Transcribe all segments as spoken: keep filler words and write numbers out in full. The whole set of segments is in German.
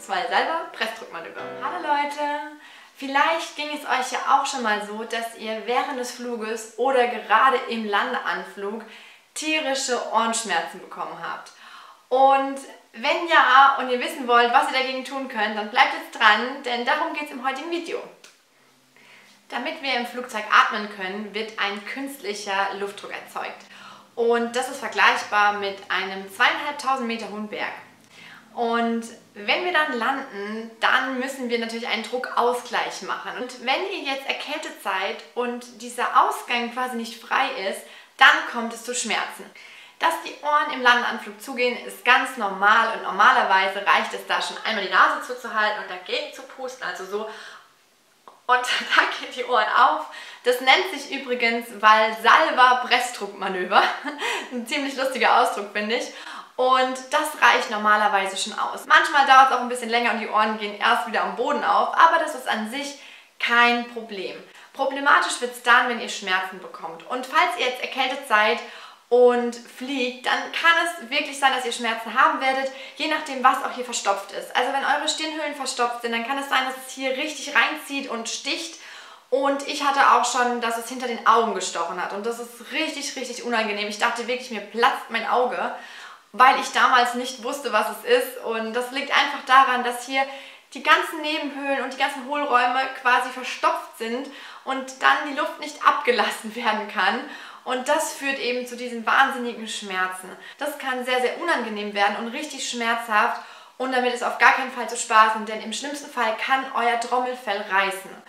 Das Valsalva-Pressdruckmanöver. Hallo Leute! Vielleicht ging es euch ja auch schon mal so, dass ihr während des Fluges oder gerade im Landeanflug tierische Ohrenschmerzen bekommen habt. Und wenn ja und ihr wissen wollt, was ihr dagegen tun könnt, dann bleibt jetzt dran, denn darum geht es im heutigen Video. Damit wir im Flugzeug atmen können, wird ein künstlicher Luftdruck erzeugt. Und das ist vergleichbar mit einem zweieinhalbtausend Meter hohen Berg. Und wenn wir dann landen, dann müssen wir natürlich einen Druckausgleich machen. Und wenn ihr jetzt erkältet seid und dieser Ausgang quasi nicht frei ist, dann kommt es zu Schmerzen. Dass die Ohren im Landeanflug zugehen, ist ganz normal und normalerweise reicht es da schon einmal die Nase zuzuhalten und dagegen zu pusten, also so. Und da gehen die Ohren auf. Das nennt sich übrigens Valsalva-Pressdruckmanöver. Ein ziemlich lustiger Ausdruck, finde ich. Und das reicht normalerweise schon aus. Manchmal dauert es auch ein bisschen länger und die Ohren gehen erst wieder am Boden auf, aber das ist an sich kein Problem. Problematisch wird es dann, wenn ihr Schmerzen bekommt. Und falls ihr jetzt erkältet seid und fliegt, dann kann es wirklich sein, dass ihr Schmerzen haben werdet, je nachdem, was auch hier verstopft ist. Also wenn eure Stirnhöhlen verstopft sind, dann kann es sein, dass es hier richtig reinzieht und sticht. Und ich hatte auch schon, dass es hinter den Augen gestochen hat. Und das ist richtig, richtig unangenehm. Ich dachte wirklich, mir platzt mein Auge, weil ich damals nicht wusste, was es ist. Und das liegt einfach daran, dass hier die ganzen Nebenhöhlen und die ganzen Hohlräume quasi verstopft sind und dann die Luft nicht abgelassen werden kann. Und das führt eben zu diesen wahnsinnigen Schmerzen. Das kann sehr, sehr unangenehm werden und richtig schmerzhaft. Und damit ist auf gar keinen Fall zu spaßen, denn im schlimmsten Fall kann euer Trommelfell reißen.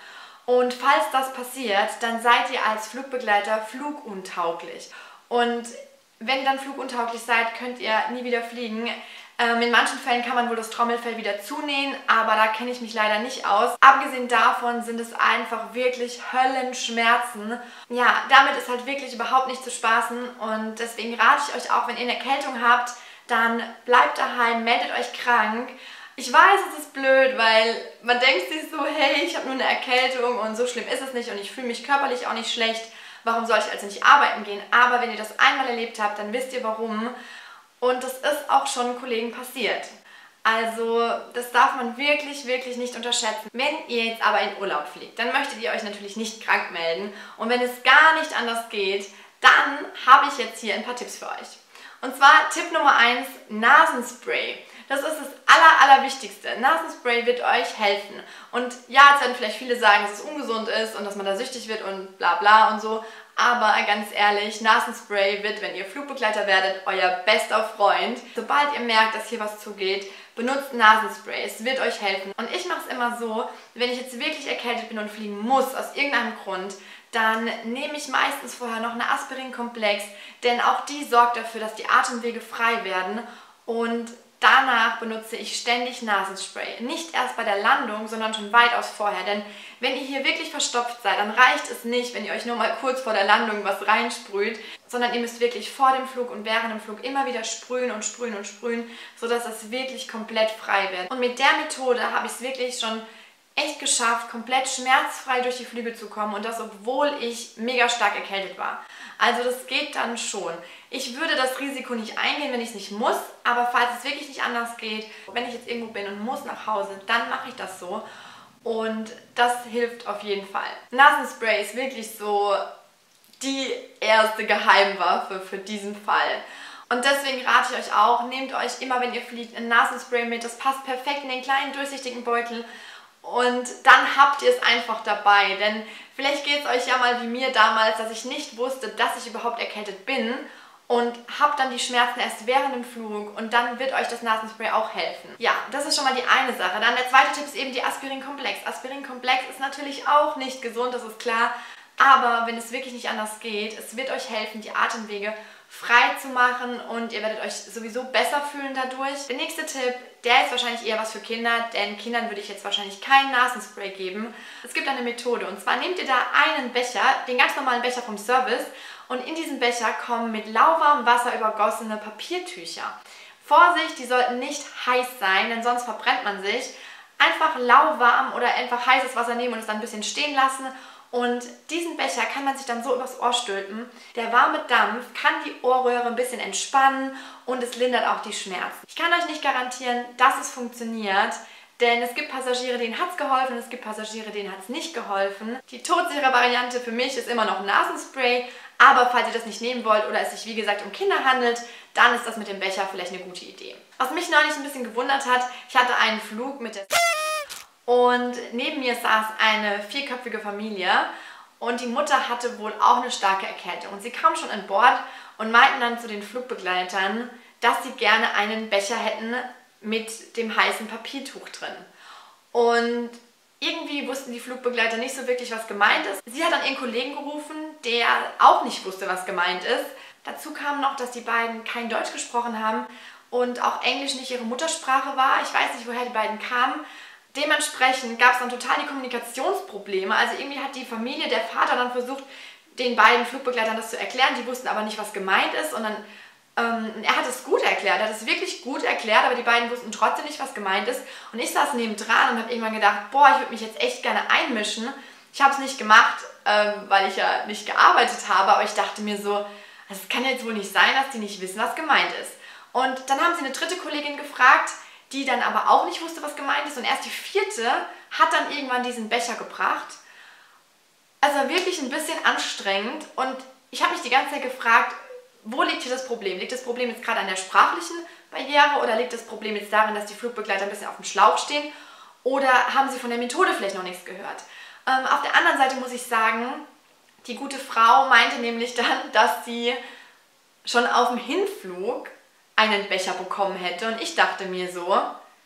Und falls das passiert, dann seid ihr als Flugbegleiter fluguntauglich. Und wenn ihr dann fluguntauglich seid, könnt ihr nie wieder fliegen. Ähm, in manchen Fällen kann man wohl das Trommelfell wieder zunähen, aber da kenne ich mich leider nicht aus. Abgesehen davon sind es einfach wirklich Höllenschmerzen. Ja, damit ist halt wirklich überhaupt nicht zu spaßen und deswegen rate ich euch auch, wenn ihr eine Erkältung habt, dann bleibt daheim, meldet euch krank. Ich weiß, es ist blöd, weil man denkt sich so, hey, ich habe nur eine Erkältung und so schlimm ist es nicht und ich fühle mich körperlich auch nicht schlecht. Warum soll ich also nicht arbeiten gehen? Aber wenn ihr das einmal erlebt habt, dann wisst ihr warum. Und das ist auch schon Kollegen passiert. Also das darf man wirklich, wirklich nicht unterschätzen. Wenn ihr jetzt aber in Urlaub fliegt, dann möchtet ihr euch natürlich nicht krank melden. Und wenn es gar nicht anders geht, dann habe ich jetzt hier ein paar Tipps für euch. Und zwar Tipp Nummer eins, Nasenspray. Das ist das aller, allerwichtigste. Nasenspray wird euch helfen. Und ja, jetzt werden vielleicht viele sagen, dass es ungesund ist und dass man da süchtig wird und bla bla und so. Aber ganz ehrlich, Nasenspray wird, wenn ihr Flugbegleiter werdet, euer bester Freund. Sobald ihr merkt, dass hier was zugeht, benutzt Nasenspray. Es wird euch helfen. Und ich mache es immer so, wenn ich jetzt wirklich erkältet bin und fliegen muss, aus irgendeinem Grund, dann nehme ich meistens vorher noch eine Aspirin-Komplex, denn auch die sorgt dafür, dass die Atemwege frei werden und danach benutze ich ständig Nasenspray. Nicht erst bei der Landung, sondern schon weitaus vorher. Denn wenn ihr hier wirklich verstopft seid, dann reicht es nicht, wenn ihr euch nur mal kurz vor der Landung was reinsprüht, sondern ihr müsst wirklich vor dem Flug und während dem Flug immer wieder sprühen und sprühen und sprühen, sodass das wirklich komplett frei wird. Und mit der Methode habe ich es wirklich schon echt geschafft, komplett schmerzfrei durch die Flüge zu kommen und das, obwohl ich mega stark erkältet war. Also das geht dann schon. Ich würde das Risiko nicht eingehen, wenn ich es nicht muss, aber falls es wirklich nicht anders geht, wenn ich jetzt irgendwo bin und muss nach Hause, dann mache ich das so und das hilft auf jeden Fall. Nasenspray ist wirklich so die erste Geheimwaffe für diesen Fall. Und deswegen rate ich euch auch, nehmt euch immer, wenn ihr fliegt, ein Nasenspray mit. Das passt perfekt in den kleinen durchsichtigen Beutel. Und dann habt ihr es einfach dabei, denn vielleicht geht es euch ja mal wie mir damals, dass ich nicht wusste, dass ich überhaupt erkältet bin und habt dann die Schmerzen erst während dem Flug und dann wird euch das Nasenspray auch helfen. Ja, das ist schon mal die eine Sache. Dann der zweite Tipp ist eben die Aspirin-Komplex. Aspirin-Komplex ist natürlich auch nicht gesund, das ist klar, aber wenn es wirklich nicht anders geht, es wird euch helfen, die Atemwege frei zu machen und ihr werdet euch sowieso besser fühlen dadurch. Der nächste Tipp, der ist wahrscheinlich eher was für Kinder, denn Kindern würde ich jetzt wahrscheinlich kein Nasenspray geben. Es gibt eine Methode und zwar nehmt ihr da einen Becher, den ganz normalen Becher vom Service und in diesen Becher kommen mit lauwarmem Wasser übergossene Papiertücher. Vorsicht, die sollten nicht heiß sein, denn sonst verbrennt man sich. Einfach lauwarm oder einfach heißes Wasser nehmen und es dann ein bisschen stehen lassen. Und diesen Becher kann man sich dann so übers Ohr stülpen. Der warme Dampf kann die Ohrröhre ein bisschen entspannen und es lindert auch die Schmerzen. Ich kann euch nicht garantieren, dass es funktioniert. Denn es gibt Passagiere, denen hat es geholfen, es gibt Passagiere, denen hat es nicht geholfen. Die todsichere Variante für mich ist immer noch Nasenspray, aber falls ihr das nicht nehmen wollt oder es sich wie gesagt um Kinder handelt, dann ist das mit dem Becher vielleicht eine gute Idee. Was mich neulich ein bisschen gewundert hat, ich hatte einen Flug mit der und neben mir saß eine vierköpfige Familie und die Mutter hatte wohl auch eine starke Erkältung. Und sie kam schon an Bord und meinten dann zu den Flugbegleitern, dass sie gerne einen Becher hätten mit dem heißen Papiertuch drin. Und irgendwie wussten die Flugbegleiter nicht so wirklich, was gemeint ist. Sie hat dann ihren Kollegen gerufen, der auch nicht wusste, was gemeint ist. Dazu kam noch, dass die beiden kein Deutsch gesprochen haben und auch Englisch nicht ihre Muttersprache war. Ich weiß nicht, woher die beiden kamen. Dementsprechend gab es dann total die Kommunikationsprobleme. Also irgendwie hat die Familie, der Vater, dann versucht, den beiden Flugbegleitern das zu erklären. Die wussten aber nicht, was gemeint ist. Und dann er hat es gut erklärt, er hat es wirklich gut erklärt, aber die beiden wussten trotzdem nicht, was gemeint ist. Und ich saß nebendran und habe irgendwann gedacht, boah, ich würde mich jetzt echt gerne einmischen. Ich habe es nicht gemacht, weil ich ja nicht gearbeitet habe, aber ich dachte mir so, es kann jetzt wohl nicht sein, dass die nicht wissen, was gemeint ist. Und dann haben sie eine dritte Kollegin gefragt, die dann aber auch nicht wusste, was gemeint ist. Und erst die vierte hat dann irgendwann diesen Becher gebracht. Also wirklich ein bisschen anstrengend. Und ich habe mich die ganze Zeit gefragt, wo liegt hier das Problem? Liegt das Problem jetzt gerade an der sprachlichen Barriere oder liegt das Problem jetzt darin, dass die Flugbegleiter ein bisschen auf dem Schlauch stehen? Oder haben sie von der Methode vielleicht noch nichts gehört? Ähm, auf der anderen Seite muss ich sagen, die gute Frau meinte nämlich dann, dass sie schon auf dem Hinflug einen Becher bekommen hätte. Und ich dachte mir so,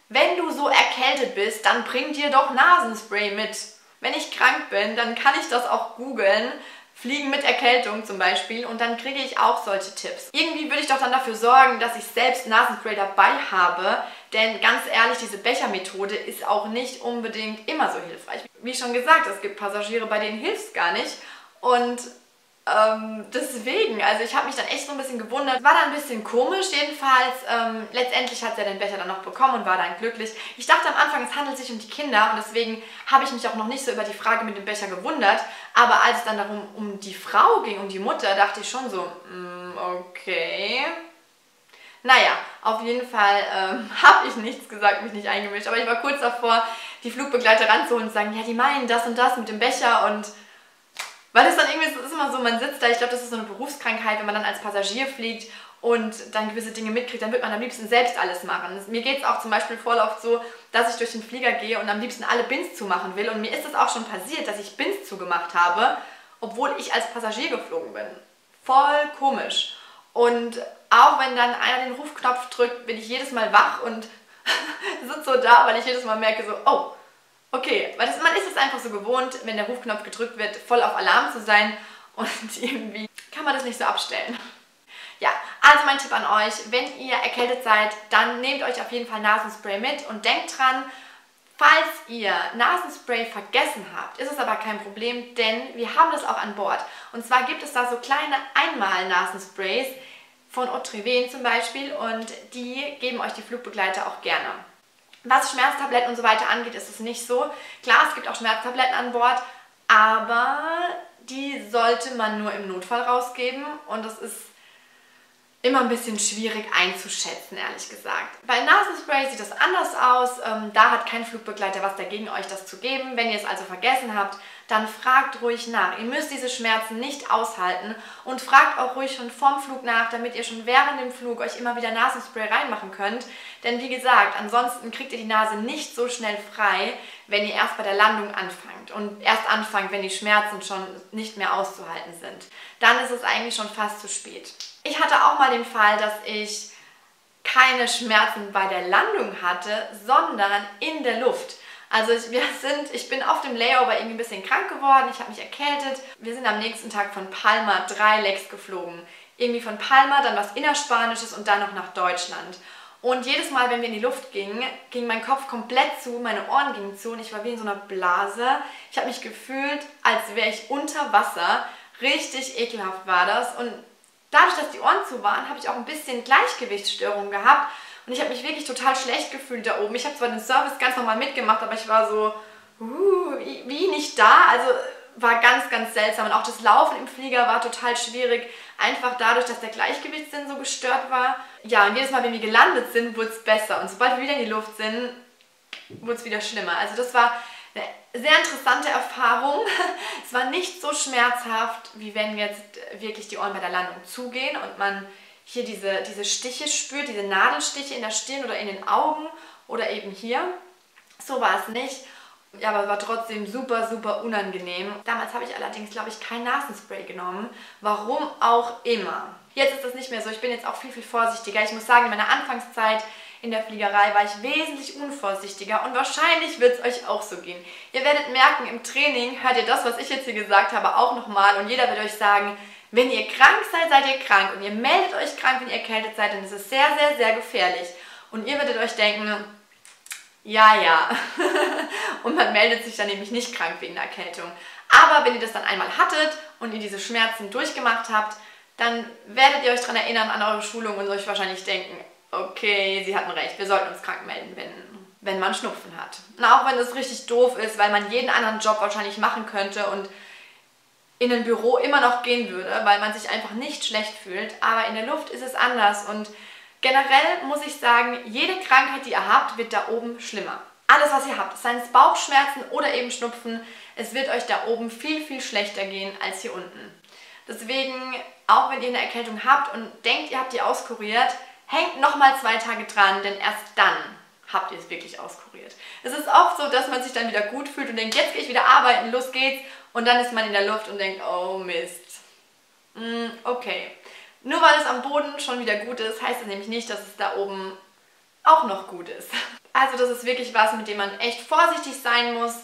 wenn du so erkältet bist, dann bring dir doch Nasenspray mit. Wenn ich krank bin, dann kann ich das auch googeln. Fliegen mit Erkältung zum Beispiel und dann kriege ich auch solche Tipps. Irgendwie würde ich doch dann dafür sorgen, dass ich selbst Nasenspray dabei habe, denn ganz ehrlich, diese Bechermethode ist auch nicht unbedingt immer so hilfreich. Wie schon gesagt, es gibt Passagiere, bei denen hilft es gar nicht und ähm, deswegen, also ich habe mich dann echt so ein bisschen gewundert. War dann ein bisschen komisch jedenfalls, ähm, letztendlich hat er den Becher dann noch bekommen und war dann glücklich. Ich dachte am Anfang, es handelt sich um die Kinder und deswegen habe ich mich auch noch nicht so über die Frage mit dem Becher gewundert. Aber als es dann darum um die Frau ging, um die Mutter, dachte ich schon so, mm, okay. Naja, auf jeden Fall ähm, habe ich nichts gesagt, mich nicht eingemischt. Aber ich war kurz davor, die Flugbegleiter ranzuholen und zu sagen, ja, die meinen das und das mit dem Becher. Und weil es dann irgendwie ist, ist immer so, man sitzt da, ich glaube, das ist so eine Berufskrankheit, wenn man dann als Passagier fliegt und dann gewisse Dinge mitkriegt, dann wird man am liebsten selbst alles machen. Mir geht es auch zum Beispiel vorläufig so, dass ich durch den Flieger gehe und am liebsten alle Bins zumachen will. Und mir ist es auch schon passiert, dass ich Bins zugemacht habe, obwohl ich als Passagier geflogen bin. Voll komisch. Und auch wenn dann einer den Rufknopf drückt, bin ich jedes Mal wach und sitze so da, weil ich jedes Mal merke so, oh, okay. Weil das, man ist es einfach so gewohnt, wenn der Rufknopf gedrückt wird, voll auf Alarm zu sein. Und irgendwie kann man das nicht so abstellen. Ja, also mein Tipp an euch, wenn ihr erkältet seid, dann nehmt euch auf jeden Fall Nasenspray mit und denkt dran, falls ihr Nasenspray vergessen habt, ist es aber kein Problem, denn wir haben das auch an Bord. Und zwar gibt es da so kleine Einmal-Nasensprays von Otrivin zum Beispiel und die geben euch die Flugbegleiter auch gerne. Was Schmerztabletten und so weiter angeht, ist es nicht so. Klar, es gibt auch Schmerztabletten an Bord, aber die sollte man nur im Notfall rausgeben und das ist immer ein bisschen schwierig einzuschätzen, ehrlich gesagt. Bei Nasenspray sieht das anders aus. Ähm, da hat kein Flugbegleiter was dagegen, euch das zu geben. Wenn ihr es also vergessen habt, dann fragt ruhig nach. Ihr müsst diese Schmerzen nicht aushalten und fragt auch ruhig schon vorm Flug nach, damit ihr schon während dem Flug euch immer wieder Nasenspray reinmachen könnt. Denn wie gesagt, ansonsten kriegt ihr die Nase nicht so schnell frei, wenn ihr erst bei der Landung anfangt und erst anfangt, wenn die Schmerzen schon nicht mehr auszuhalten sind. Dann ist es eigentlich schon fast zu spät. Ich hatte auch mal den Fall, dass ich keine Schmerzen bei der Landung hatte, sondern in der Luft. Also ich, wir sind, ich bin auf dem Layover irgendwie ein bisschen krank geworden, ich habe mich erkältet. Wir sind am nächsten Tag von Palma drei Legs geflogen. Irgendwie von Palma, dann was Innerspanisches und dann noch nach Deutschland. Und jedes Mal, wenn wir in die Luft gingen, ging mein Kopf komplett zu, meine Ohren gingen zu und ich war wie in so einer Blase. Ich habe mich gefühlt, als wäre ich unter Wasser. Richtig ekelhaft war das und dadurch, dass die Ohren zu waren, habe ich auch ein bisschen Gleichgewichtsstörungen gehabt und ich habe mich wirklich total schlecht gefühlt da oben. Ich habe zwar den Service ganz normal mitgemacht, aber ich war so, uh, wie nicht da, also war ganz, ganz seltsam. Und auch das Laufen im Flieger war total schwierig, einfach dadurch, dass der Gleichgewichtssinn so gestört war. Ja, und jedes Mal, wenn wir gelandet sind, wurde es besser und sobald wir wieder in die Luft sind, wurde es wieder schlimmer. Also das war eine sehr interessante Erfahrung. Es war nicht so schmerzhaft, wie wenn jetzt wirklich die Ohren bei der Landung zugehen und man hier diese, diese Stiche spürt, diese Nadelstiche in der Stirn oder in den Augen oder eben hier. So war es nicht, ja, aber war trotzdem super, super unangenehm. Damals habe ich allerdings, glaube ich, kein Nasenspray genommen, warum auch immer. Jetzt ist das nicht mehr so, ich bin jetzt auch viel, viel vorsichtiger. Ich muss sagen, in meiner Anfangszeit in der Fliegerei war ich wesentlich unvorsichtiger und wahrscheinlich wird es euch auch so gehen. Ihr werdet merken, im Training hört ihr das, was ich jetzt hier gesagt habe, auch nochmal und jeder wird euch sagen, wenn ihr krank seid, seid ihr krank und ihr meldet euch krank, wenn ihr erkältet seid, dann ist es sehr, sehr, sehr gefährlich. Und ihr werdet euch denken, ja, ja. Und man meldet sich dann nämlich nicht krank wegen der Erkältung. Aber wenn ihr das dann einmal hattet und ihr diese Schmerzen durchgemacht habt, dann werdet ihr euch daran erinnern an eure Schulung und euch wahrscheinlich denken, okay, sie hatten recht, wir sollten uns krank melden, wenn, wenn man Schnupfen hat. Und auch wenn das richtig doof ist, weil man jeden anderen Job wahrscheinlich machen könnte und in ein Büro immer noch gehen würde, weil man sich einfach nicht schlecht fühlt, aber in der Luft ist es anders und generell muss ich sagen, jede Krankheit, die ihr habt, wird da oben schlimmer. Alles, was ihr habt, seien es Bauchschmerzen oder eben Schnupfen, es wird euch da oben viel, viel schlechter gehen als hier unten. Deswegen, auch wenn ihr eine Erkältung habt und denkt, ihr habt die auskuriert, hängt nochmal zwei Tage dran, denn erst dann habt ihr es wirklich auskuriert. Es ist oft so, dass man sich dann wieder gut fühlt und denkt, jetzt gehe ich wieder arbeiten, los geht's. Und dann ist man in der Luft und denkt, oh Mist, mm, okay. Nur weil es am Boden schon wieder gut ist, heißt es nämlich nicht, dass es da oben auch noch gut ist. Also das ist wirklich was, mit dem man echt vorsichtig sein muss.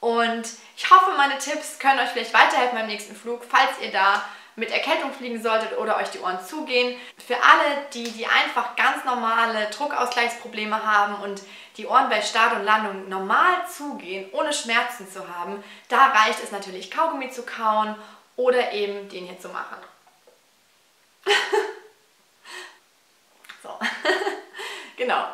Und ich hoffe, meine Tipps können euch vielleicht weiterhelfen beim nächsten Flug, falls ihr da mit Erkältung fliegen solltet oder euch die Ohren zugehen. Für alle, die, die einfach ganz normale Druckausgleichsprobleme haben und die Ohren bei Start und Landung normal zugehen, ohne Schmerzen zu haben, da reicht es natürlich, Kaugummi zu kauen oder eben den hier zu machen. So, genau.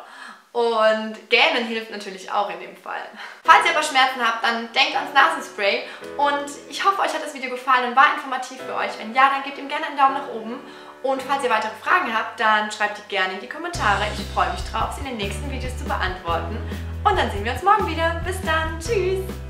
Und gähnen hilft natürlich auch in dem Fall. Falls ihr aber Schmerzen habt, dann denkt ans Nasenspray. Und ich hoffe, euch hat das Video gefallen und war informativ für euch. Wenn ja, dann gebt ihm gerne einen Daumen nach oben. Und falls ihr weitere Fragen habt, dann schreibt die gerne in die Kommentare. Ich freue mich drauf, sie in den nächsten Videos zu beantworten. Und dann sehen wir uns morgen wieder. Bis dann. Tschüss.